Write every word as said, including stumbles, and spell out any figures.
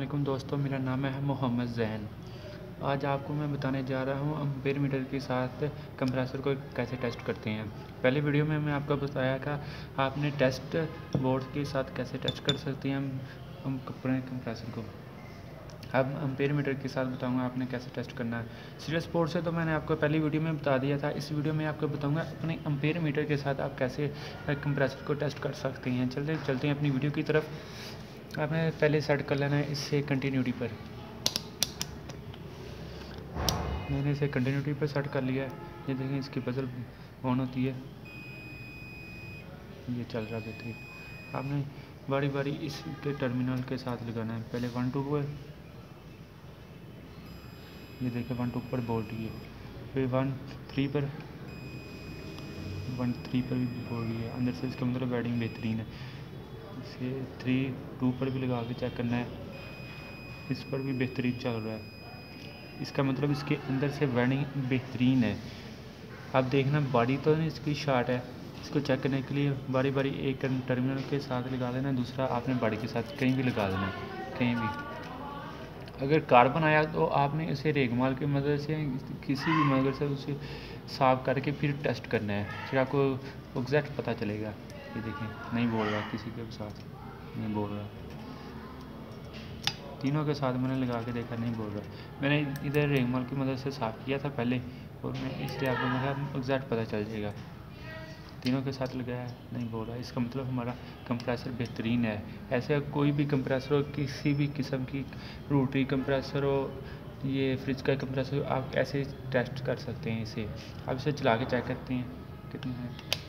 वालेकुम दोस्तों, मेरा नाम है मोहम्मद ज़ैन। आज आपको मैं बताने जा रहा हूँ एम्पीयर मीटर के साथ कंप्रेसर को कैसे टेस्ट करते हैं। पहले वीडियो में मैं आपको बताया था आपने टेस्ट बोर्ड के साथ कैसे टेस्ट कर सकते हैं हम अपने कंप्रेसर को। अब एम्पीयर मीटर के साथ बताऊँगा आपने कैसे टेस्ट करना है। सीरीज बोर्ड से तो मैंने आपको पहली वीडियो में बता दिया था, इस वीडियो में आपको बताऊँगा अपने एम्पीयर मीटर के साथ आप कैसे कंप्रेसर को टेस्ट कर सकते हैं। चलते चलते हैं अपनी वीडियो की तरफ। आपने पहले सेट कर लेना है इससे कंटिन्यूटी पर। मैंने इसे कंटिन्यूटी पर सेट कर लिया है। ये देखें, इसकी बजल ऑन होती है, ये चल रहा है। ठीक, आपने बारी बारी इसके टर्मिनल के साथ लगाना है। पहले वन टू पर, ये देखें वन टू पर बोल रही है, फिर वन थ्री पर, वन थ्री पर भी बोल रही है अंदर से। इसका मतलब वायरिंग बेहतरीन है। इसे थ्री टू पर भी लगा के चेक करना है, इस पर भी बेहतरीन चल रहा है। इसका मतलब इसके अंदर से वायरिंग बेहतरीन है। आप देखना बॉडी तो नहीं, इसकी शॉर्ट है। इसको चेक करने के लिए बारी बारी एक टर्मिनल के साथ लगा देना, दूसरा आपने बॉडी के साथ कहीं भी लगा देना, कहीं भी। अगर कार्बन आया तो आपने इसे रेगमाल की मदद से, किसी भी मदद से उसे साफ करके फिर टेस्ट करना है, फिर आपको एग्जैक्ट पता चलेगा। ये देखें, नहीं बोल रहा, किसी के साथ नहीं बोल रहा। तीनों के साथ मैंने लगा के देखा, नहीं बोल रहा। मैंने इधर रेगमाल की मदद से साफ़ किया था पहले, और मैं इसलिए आपको मेरा एग्जैक्ट पता चल जाएगा। तीनों के साथ लगाया, नहीं बोल रहा। इसका मतलब हमारा कंप्रेसर बेहतरीन है। ऐसे कोई भी कंप्रेसर हो, किसी भी किस्म की रोटरी कंप्रेसर हो, ये फ्रिज का कंप्रेसर, आप ऐसे टेस्ट कर सकते हैं इसे। आप इसे चला के चेक करते हैं कितने हैं।